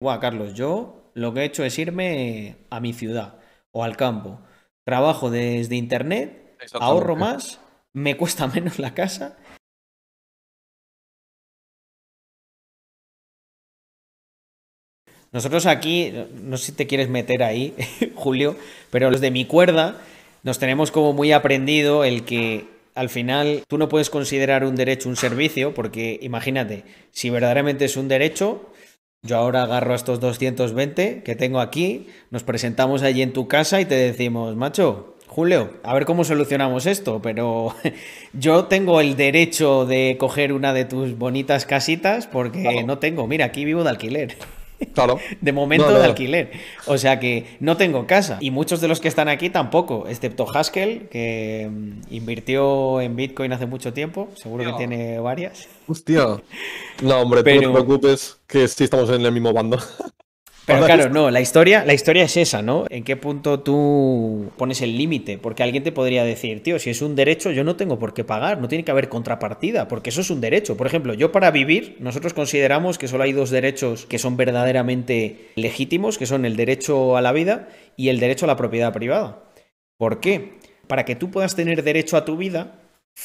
Buah, Carlos, yo lo que he hecho es irme a mi ciudad o al campo. Trabajo desde internet, ahorro más, me cuesta menos la casa. Nosotros aquí, no sé si te quieres meter ahí, Julio, pero los de mi cuerda nos tenemos como muy aprendido el que al final tú no puedes considerar un derecho un servicio, porque imagínate, si verdaderamente es un derecho, yo ahora agarro a estos 220 que tengo aquí, nos presentamos allí en tu casa y te decimos, macho, Julio, a ver cómo solucionamos esto, pero yo tengo el derecho de coger una de tus bonitas casitas porque claro, no tengo, mira, aquí vivo de alquiler. Claro. De momento no, de alquiler. O sea que no tengo casa. Y muchos de los que están aquí tampoco, excepto Haskell, que invirtió en Bitcoin hace mucho tiempo. Seguro que tiene varias. Hostia. No, hombre, pero... tú no te preocupes que sí estamos en el mismo bando. Pero claro, no, la historia es esa, ¿no? ¿En qué punto tú pones el límite? Porque alguien te podría decir, tío, si es un derecho, yo no tengo por qué pagar, no tiene que haber contrapartida, porque eso es un derecho. Por ejemplo, yo para vivir, nosotros consideramos que solo hay dos derechos que son verdaderamente legítimos, que son el derecho a la vida y el derecho a la propiedad privada. ¿Por qué? Para que tú puedas tener derecho a tu vida,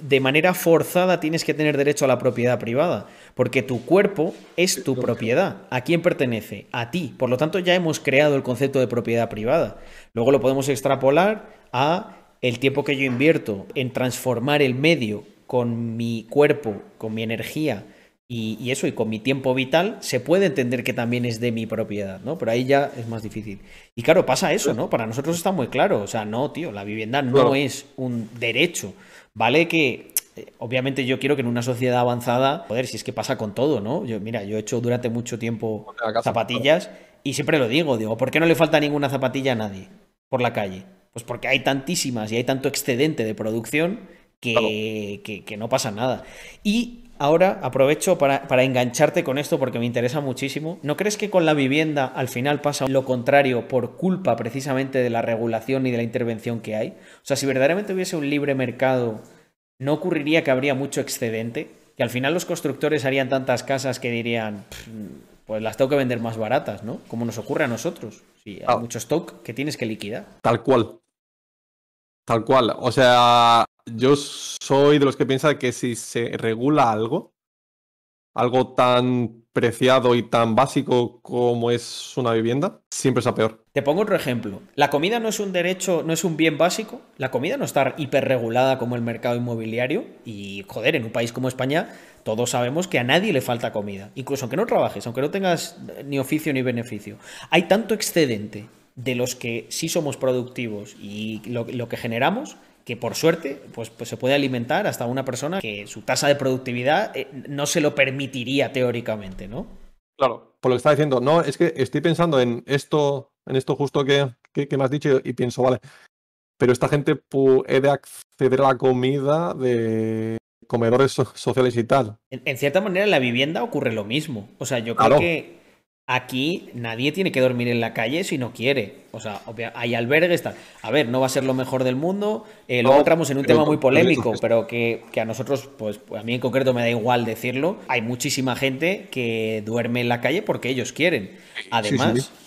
de manera forzada tienes que tener derecho a la propiedad privada, porque tu cuerpo es tu propiedad. ¿A quién pertenece? A ti. Por lo tanto, ya hemos creado el concepto de propiedad privada. Luego lo podemos extrapolar a el tiempo que yo invierto en transformar el medio con mi cuerpo, con mi energía y eso, y con mi tiempo vital, se puede entender que también es de mi propiedad, ¿no? Pero ahí ya es más difícil. Y claro, pasa eso, ¿no? Para nosotros está muy claro. O sea, no, tío, la vivienda no es un derecho. Vale que, obviamente yo quiero que en una sociedad avanzada, joder, si es que pasa con todo, ¿no? Yo he hecho durante mucho tiempo zapatillas y siempre lo digo, ¿por qué no le falta ninguna zapatilla a nadie por la calle? Pues porque hay tantísimas y hay tanto excedente de producción que no pasa nada. Y ahora aprovecho para engancharte con esto porque me interesa muchísimo. ¿No crees que con la vivienda al final pasa lo contrario por culpa precisamente de la regulación y de la intervención que hay? O sea, si verdaderamente hubiese un libre mercado, ¿no ocurriría que habría mucho excedente? Que al final los constructores harían tantas casas que dirían, pues las tengo que vender más baratas, ¿no? Como nos ocurre a nosotros. Sí, hay mucho stock que tienes que liquidar. Tal cual. Tal cual. O sea... yo soy de los que piensa que si se regula algo tan preciado y tan básico como es una vivienda, siempre está peor. Te pongo otro ejemplo. La comida no es un derecho, no es un bien básico. La comida no está hiperregulada como el mercado inmobiliario. Y, joder, en un país como España, todos sabemos que a nadie le falta comida. Incluso aunque no trabajes, aunque no tengas ni oficio ni beneficio. Hay tanto excedente de los que sí somos productivos y lo que generamos, que por suerte pues se puede alimentar hasta una persona que su tasa de productividad no se lo permitiría teóricamente, ¿no? Claro, por lo que está diciendo. No, es que estoy pensando en esto justo que me has dicho y pienso, vale, pero esta gente puede acceder a la comida de comedores sociales y tal. En cierta manera en la vivienda ocurre lo mismo. O sea, yo creo que aquí nadie tiene que dormir en la calle si no quiere. O sea, hay albergues, tal. A ver, no va a ser lo mejor del mundo. Luego entramos en un tema muy polémico, pero que a nosotros, pues a mí en concreto me da igual decirlo. Hay muchísima gente que duerme en la calle porque ellos quieren.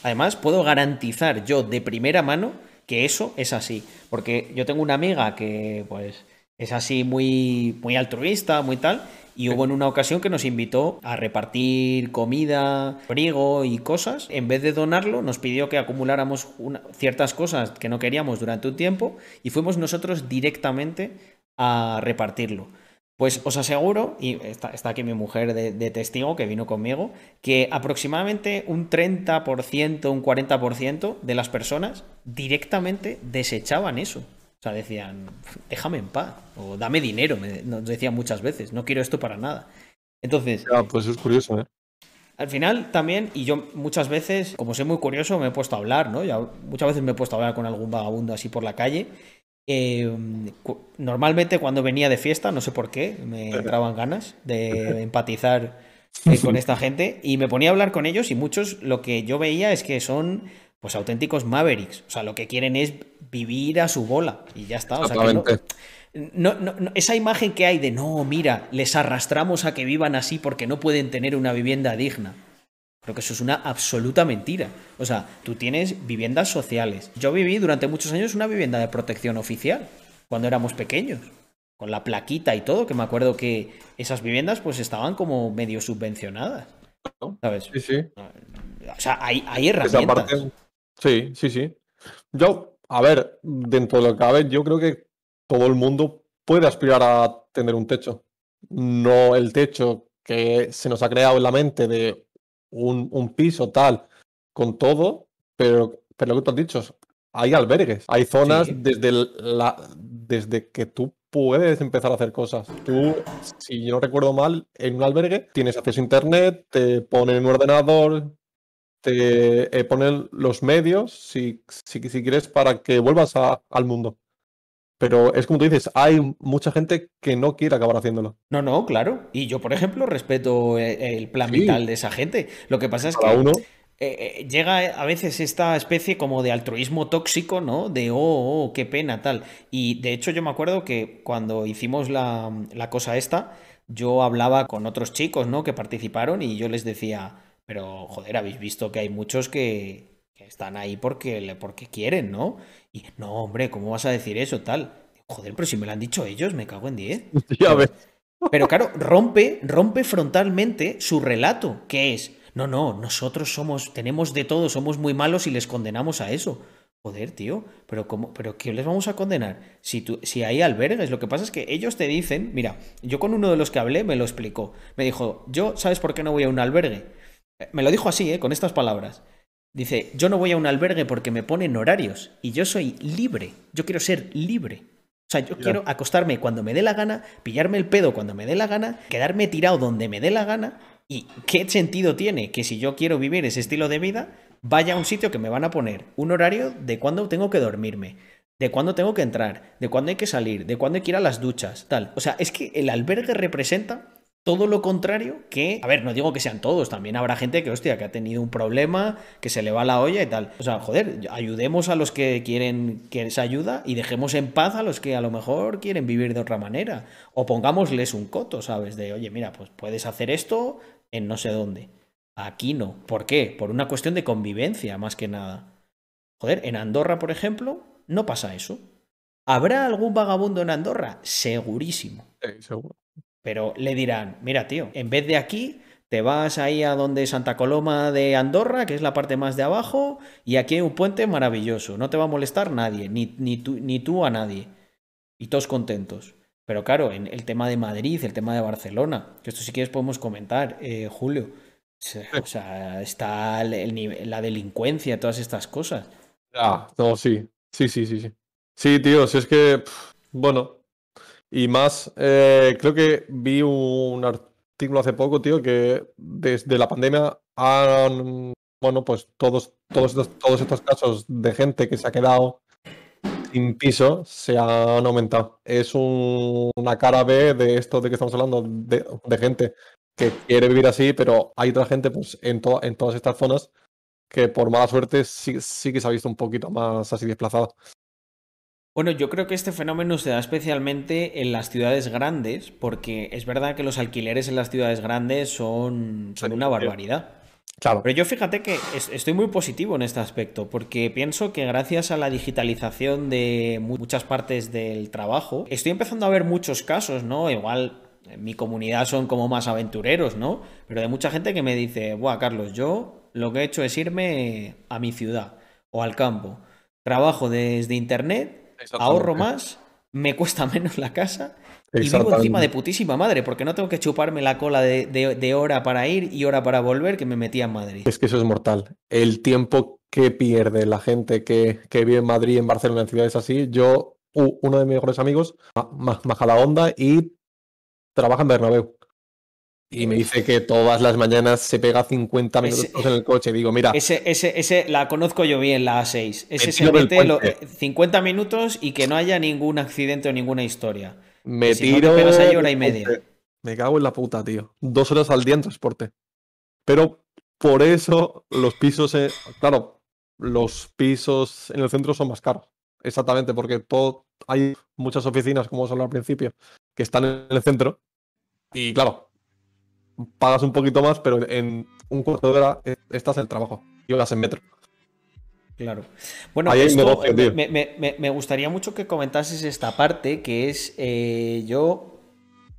Además, puedo garantizar yo de primera mano que eso es así. Porque yo tengo una amiga que pues es así muy, muy altruista, muy tal... y hubo en una ocasión que nos invitó a repartir comida, abrigo y cosas. En vez de donarlo, nos pidió que acumuláramos ciertas cosas que no queríamos durante un tiempo y fuimos nosotros directamente a repartirlo. Pues os aseguro, y está aquí mi mujer de testigo que vino conmigo, que aproximadamente un 30%, un 40% de las personas directamente desechaban eso. O sea, decían, déjame en paz, o dame dinero, nos decían muchas veces, no quiero esto para nada. Entonces... pues es curioso, ¿eh? Al final también, y yo muchas veces, como soy muy curioso, me he puesto a hablar, ¿no? Muchas veces me he puesto a hablar con algún vagabundo así por la calle. Normalmente cuando venía de fiesta, no sé por qué, me entraban ganas de empatizar con esta gente, y me ponía a hablar con ellos, y muchos lo que yo veía es que son... pues auténticos mavericks, o sea, lo que quieren es vivir a su bola y ya está. O sea, que no, esa imagen que hay de no, mira, les arrastramos a que vivan así porque no pueden tener una vivienda digna. Creo que eso es una absoluta mentira. O sea, tú tienes viviendas sociales. Yo viví durante muchos años una vivienda de protección oficial, cuando éramos pequeños, con la plaquita y todo, que me acuerdo que esas viviendas pues estaban como medio subvencionadas, ¿sabes? Sí, sí. O sea, hay herramientas. Parte... Sí, sí, sí. Yo, a ver, dentro de lo que cabe, yo creo que todo el mundo puede aspirar a tener un techo. No el techo que se nos ha creado en la mente de un piso tal, con todo, pero lo que tú has dicho, hay albergues, hay zonas desde que tú puedes empezar a hacer cosas. Tú, si yo no recuerdo mal, en un albergue tienes acceso a internet, te ponen un ordenador, te ponen los medios, si quieres, para que vuelvas al mundo. Pero es como tú dices, hay mucha gente que no quiere acabar haciéndolo. No, no, claro. Y yo, por ejemplo, respeto el plan vital de esa gente. Lo que pasa es que llega a veces esta especie como de altruismo tóxico, ¿no? De, oh, qué pena, tal. Y de hecho yo me acuerdo que cuando hicimos la cosa esta, yo hablaba con otros chicos, ¿no? Que participaron y yo les decía, pero, joder, habéis visto que hay muchos que están ahí porque quieren, ¿no? Y, no, hombre, ¿cómo vas a decir eso, tal? Joder, pero si me lo han dicho ellos, me cago en 10. Ya ves. Pero claro, rompe frontalmente su relato, que es, no, nosotros tenemos de todo, somos muy malos y les condenamos a eso. Joder, tío, pero ¿qué les vamos a condenar? Si hay albergues, lo que pasa es que ellos te dicen, mira, yo con uno de los que hablé me lo explicó. Me dijo, yo, ¿sabes por qué no voy a un albergue? Me lo dijo así, con estas palabras. Dice, yo no voy a un albergue porque me ponen horarios y yo soy libre, yo quiero ser libre. O sea, yo quiero acostarme cuando me dé la gana, pillarme el pedo cuando me dé la gana, quedarme tirado donde me dé la gana. ¿Y qué sentido tiene que si yo quiero vivir ese estilo de vida, vaya a un sitio que me van a poner un horario de cuándo tengo que dormirme, de cuándo tengo que entrar, de cuándo hay que salir, de cuándo hay que ir a las duchas, tal? O sea, es que el albergue representa... todo lo contrario que... A ver, no digo que sean todos, también habrá gente que, hostia, que ha tenido un problema, que se le va la olla y tal. O sea, joder, ayudemos a los que quieren que les ayuda y dejemos en paz a los que a lo mejor quieren vivir de otra manera. O pongámosles un coto, ¿sabes? De, oye, mira, pues puedes hacer esto en no sé dónde. Aquí no. ¿Por qué? Por una cuestión de convivencia, más que nada. Joder, en Andorra, por ejemplo, no pasa eso. ¿Habrá algún vagabundo en Andorra? Segurísimo. Sí, seguro. Pero le dirán, mira, tío, en vez de aquí, te vas ahí a donde Santa Coloma de Andorra, que es la parte más de abajo, y aquí hay un puente maravilloso. No te va a molestar nadie, ni tú a nadie. Y todos contentos. Pero claro, en el tema de Madrid, el tema de Barcelona, que esto si quieres podemos comentar, Julio. O sea, está la delincuencia, todas estas cosas. Ah, no, sí. Sí. Sí, tío, si es que, bueno... Y más, creo que vi un artículo hace poco, tío, que desde la pandemia han, bueno, pues todos estos casos de gente que se ha quedado sin piso se han aumentado. Es una cara B de esto de que estamos hablando, de gente que quiere vivir así, pero hay otra gente pues en todas estas zonas que por mala suerte sí que se ha visto un poquito más así desplazada. Bueno, yo creo que este fenómeno se da especialmente en las ciudades grandes, porque es verdad que los alquileres en las ciudades grandes son una barbaridad. Claro. Pero yo fíjate que estoy muy positivo en este aspecto, porque pienso que gracias a la digitalización de muchas partes del trabajo, estoy empezando a ver muchos casos, ¿no? Igual en mi comunidad son como más aventureros, ¿no? Pero de mucha gente que me dice, buah, Carlos, yo lo que he hecho es irme a mi ciudad o al campo. Trabajo desde internet... ahorro más, me cuesta menos la casa y vivo encima de putísima madre porque no tengo que chuparme la cola de hora para ir y hora para volver que me metía en Madrid. Es que eso es mortal. El tiempo que pierde la gente que vive en Madrid, en Barcelona, en ciudades así. Yo, uno de mis mejores amigos, maja la onda y trabaja en Bernabéu. Y me dice que todas las mañanas se pega 50 minutos en el coche. Digo, mira... la conozco yo bien, la A6. Ese se mete 50 minutos y que no haya ningún accidente o ninguna historia. Me tiro... No te ahí hora y media. Me cago en la puta, tío. 2 horas al día en transporte. Pero por eso los pisos... Claro, los pisos en el centro son más caros. Exactamente, porque hay muchas oficinas, como os hablaba al principio, que están en el centro. Y claro... pagas un poquito más, pero en un cuarto de hora estás en el trabajo y horas en metro. Claro. Bueno, esto, me gustaría mucho que comentases esta parte, que es yo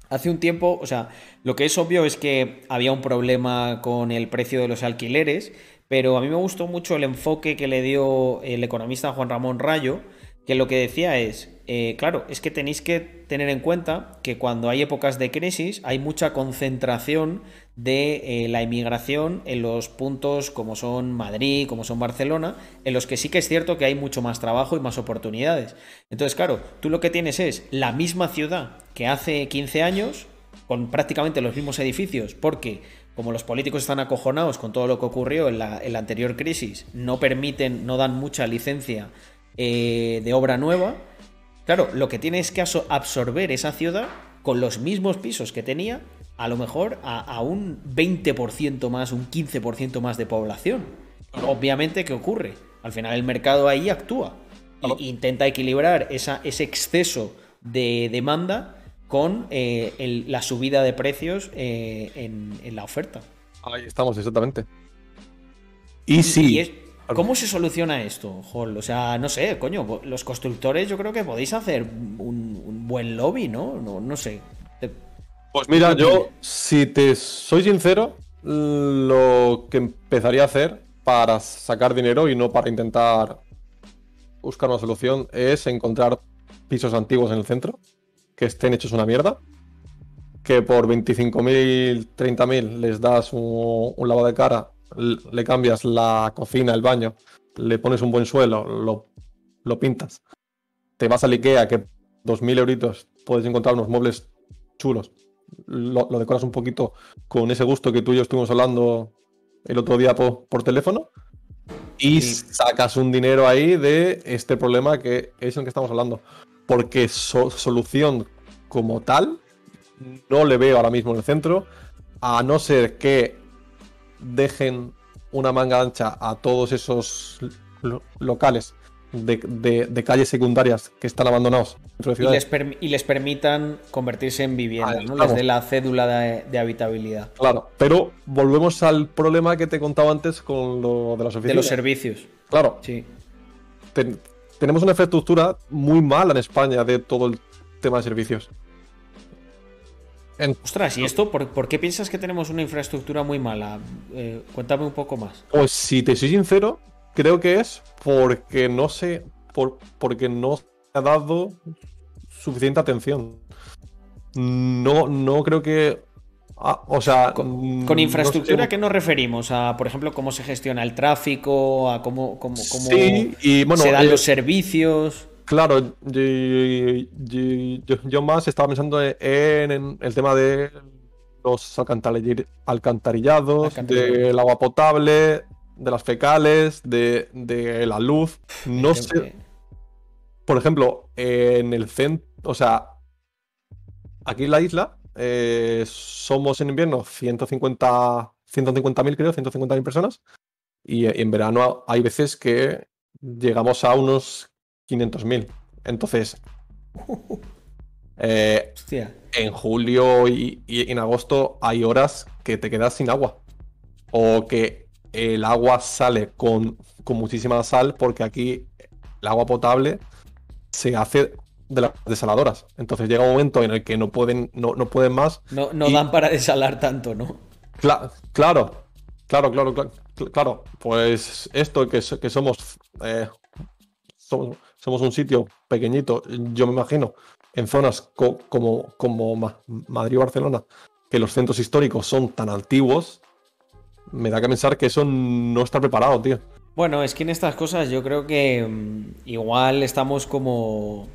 hace un tiempo, o sea, lo que es obvio es que había un problema con el precio de los alquileres, pero a mí me gustó mucho el enfoque que le dio el economista Juan Ramón Rallo, que lo que decía es, claro, es que tenéis que tener en cuenta que cuando hay épocas de crisis hay mucha concentración de la inmigración en los puntos como son Madrid, como son Barcelona, en los que sí que es cierto que hay mucho más trabajo y más oportunidades. Entonces, claro, tú lo que tienes es la misma ciudad que hace 15 años con prácticamente los mismos edificios, porque como los políticos están acojonados con todo lo que ocurrió en la anterior crisis, no permiten, no dan mucha licencia de obra nueva, claro, lo que tiene es que absorber esa ciudad con los mismos pisos que tenía, a lo mejor a un 20% más, un 15% más de población. Obviamente, ¿qué ocurre? Al final el mercado ahí actúa e intenta equilibrar ese exceso de demanda con la subida de precios en la oferta. Ahí estamos, exactamente. Y sí. ¿Cómo se soluciona esto, Joel? O sea, no sé, coño, los constructores yo creo que podéis hacer un buen lobby, ¿no? No sé. Pues mira, yo, si te soy sincero, lo que empezaría a hacer para sacar dinero y no para intentar buscar una solución es encontrar pisos antiguos en el centro que estén hechos una mierda, que por 25.000, 30.000 les das un lavado de cara, le cambias la cocina, el baño, le pones un buen suelo, lo pintas, te vas al Ikea, que 2.000 euritos puedes encontrar unos muebles chulos, lo decoras un poquito con ese gusto que tú y yo estuvimos hablando el otro día por teléfono, y sacas un dinero ahí de este problema que es el que estamos hablando, porque solución como tal no le veo ahora mismo en el centro, a no ser que dejen una manga ancha a todos esos locales de calles secundarias que están abandonados dentro de ciudades. Y les permitan convertirse en vivienda, ¿no? Desde la cédula de habitabilidad. Claro, pero volvemos al problema que te contaba antes con lo de las oficinas. De los servicios. Claro. Sí. Tenemos una infraestructura muy mala en España de todo el tema de servicios. Ostras, ¿y esto? ¿Por qué piensas que tenemos una infraestructura muy mala? Cuéntame un poco más. Pues si te soy sincero, creo que es porque porque no se ha dado suficiente atención. No creo que... o sea... Con infraestructura, no sé, ¿qué nos referimos? A, por ejemplo, cómo se gestiona el tráfico, a cómo sí, y, bueno, se dan los servicios... Claro, yo más estaba pensando en el tema de los alcantarillados, del agua potable, de las fecales, de la luz. No sé. Por ejemplo, en el centro, o sea, aquí en la isla somos en invierno 150.000, creo, 150.000 personas. Y en verano hay veces que llegamos a unos 500.000. Entonces, en julio y en agosto hay horas que te quedas sin agua. O que el agua sale con muchísima sal, porque aquí el agua potable se hace de las desaladoras. Entonces llega un momento en el que no pueden más. No dan para desalar tanto, ¿no? Claro. Pues esto que somos... Somos un sitio pequeñito, yo me imagino, en zonas como Madrid o Barcelona, que los centros históricos son tan antiguos, me da que pensar que eso no está preparado, tío. Bueno, es que en estas cosas yo creo que igual estamos como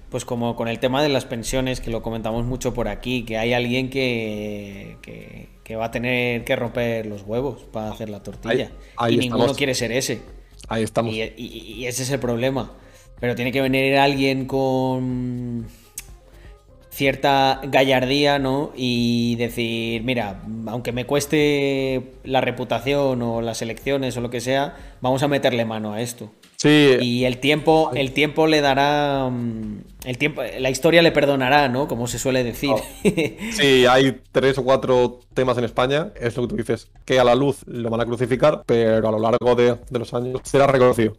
con el tema de las pensiones, que lo comentamos mucho por aquí, que hay alguien que va a tener que romper los huevos para hacer la tortilla. Ahí y estamos. Ninguno quiere ser ese. Ahí estamos. Y ese es el problema. Pero tiene que venir alguien con... cierta gallardía, ¿no? Y decir, mira, aunque me cueste la reputación o las elecciones o lo que sea, vamos a meterle mano a esto. Sí. Y el tiempo le dará, la historia le perdonará, ¿no? Como se suele decir. Oh. Sí, hay 3 o 4 temas en España, es lo que tú dices, que a la luz lo van a crucificar, pero a lo largo de los años será reconocido.